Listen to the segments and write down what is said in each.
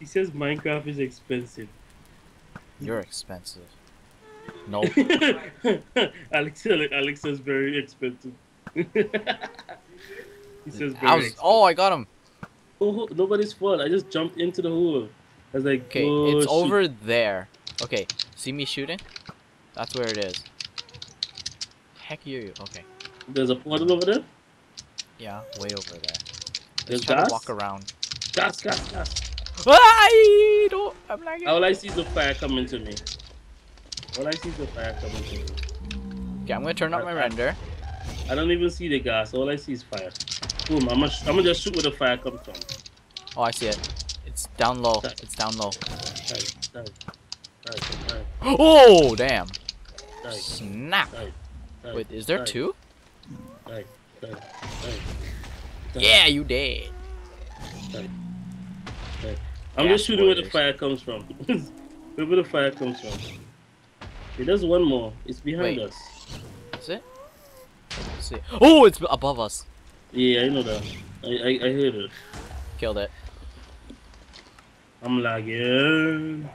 He says Minecraft is expensive. You're expensive. No. Alex says very expensive. He says very expensive. Oh, I got him. Oh, nobody's fault. I just jumped into the hole. I was like, okay, oh, it's shoot. Over there. Okay, see me shooting? That's where it is. Heck you. Okay. There's a portal over there? Yeah, way over there. There's gas? Walk around. Gas. I'm lagging. All I see is the fire coming to me. Okay, I'm gonna turn up my render. I don't even see the gas. All I see is fire. Boom, I'm gonna just shoot where the fire comes from. Oh, I see it. It's down low. Nice. Oh, damn. Nice. Snap. Nice. Wait, is there two? Nice. Yeah, you dead. I'm just shooting where the fire comes from. Wherever the fire comes from. It does one more. It's behind us. Is it? Let's see. Oh, it's above us. Yeah, I know that. I heard it. Killed it. I'm lagging.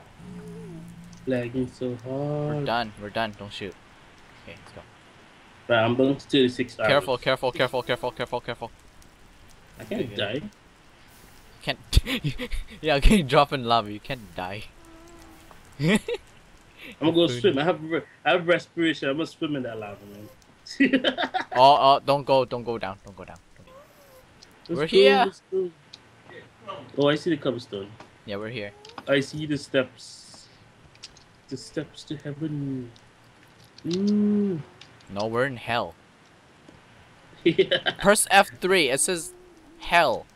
Lagging so hard. We're done. Don't shoot. Okay, let's go. But I'm going to 36 hours. Careful. I can't die. Can't. Yeah, okay, you drop in lava. You can't die. I'm gonna go swim. I have respiration. I'm gonna swim in that lava, man. Oh, don't go down. We're here. Oh, I see the cobblestone. Yeah, we're here. I see the steps. The steps to heaven. Mm. No, we're in hell. Yeah. Press F3. It says hell.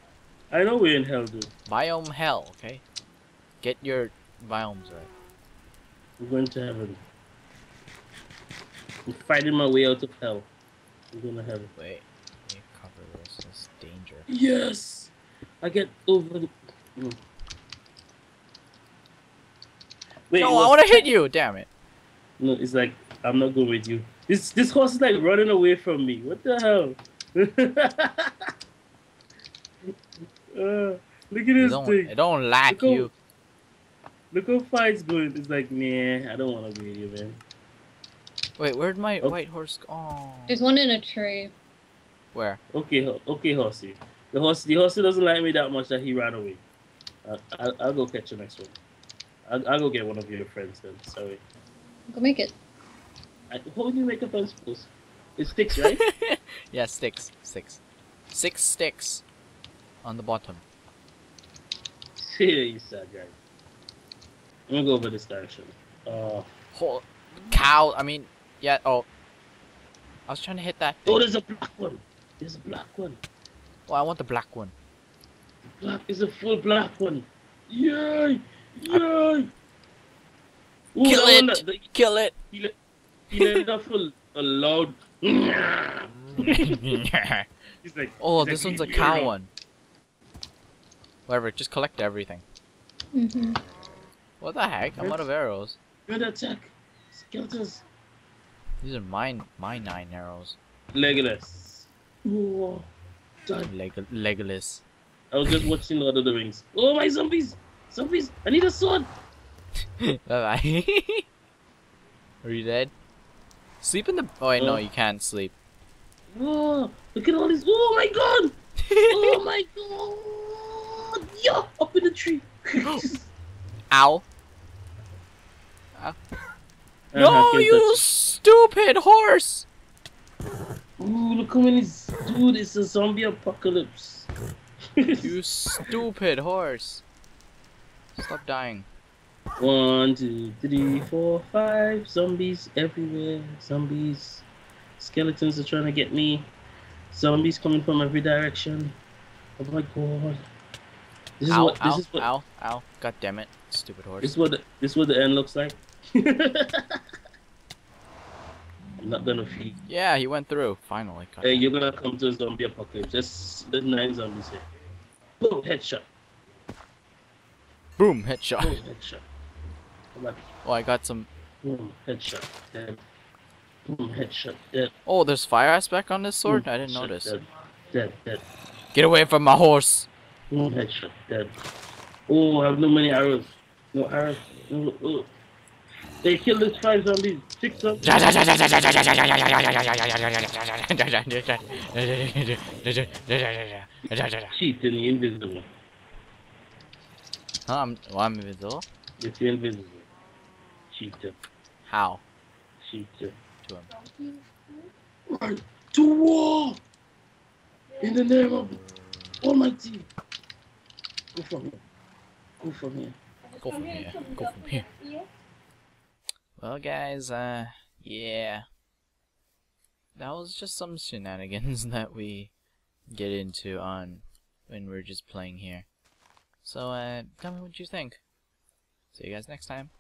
I know we're in hell, dude. Biome hell, okay? Get your biomes right. We're going to heaven. I'm fighting my way out of hell. We're going to heaven. Wait, let me cover this. This is danger. Yes! I get over the... Wait, no, I want to hit you, damn it. No, it's like, I'm not good with you. This horse is like running away from me. What the hell? Look at this thing. I don't like you. Look how far it's going. It's like, man, I don't want to be here, man. Wait, where'd my white horse go? Oh. There's one in a tree. Where? Okay, horsey. The horsey doesn't like me that much that he ran away. I'll go catch the next one. I'll go get one of your friends then. Sorry. Go make it. How would you make a fence post? It's sticks, right? Yeah, sticks. Six sticks. On the bottom. Here you sad guy. I'm gonna go over this direction. Whole cow. I mean, yeah. Oh, I was trying to hit that thing. Oh, there's a black one. Oh, I want the black one. Black is a full black one. Yay! Yay! Ooh, kill it! Kill it! He let it off a loud. He's like, oh, this one's a cow one. Whatever, just collect everything. Mm-hmm. What the heck? I'm out of arrows. Good attack! Skeletons! These are my 9 arrows. Legolas. Ooh, Legolas. I was just watching Lord of the Rings. Oh, my zombies! Zombies! I need a sword! Bye-bye. Are you dead? Sleep in the... Oh, wait, no, you can't sleep. Oh, look at all these... Oh, my God! Oh, my God! Yo, up in the tree. Ow. No, you stupid horse. Ooh, look how many. Dude, it's a zombie apocalypse. You stupid horse. Stop dying. 1, 2, 3, 4, 5. Zombies everywhere. Zombies. Skeletons are trying to get me. Zombies coming from every direction. Oh my God. This is ow, God damn it, stupid horse. This is what the end looks like. I'm not gonna feed. Yeah, he went through, finally. Hey, you're gonna come to a zombie apocalypse. There's 9 zombies here. Boom, headshot. Boom, headshot. Boom, headshot. Come on. Oh, I got some. Boom, headshot. Dead. Boom, headshot. Dead. Oh, there's fire aspect on this sword? Boom, I didn't notice. Dead. Get away from my horse. Boom, headshot. Dead. Oh, I have no many arrows. No arrows. No, oh. They killed these 5 zombies. 6 zombies. Cheat in the invisible. Huh? I'm invisible? It's invisible. Cheater. How? Cheater. To him. Right to war! In the name of Almighty. Go from here. Go from here. Go from here. Go from here. Well, guys, yeah. That was just some shenanigans that we get into on when we're just playing here. So, tell me what you think. See you guys next time.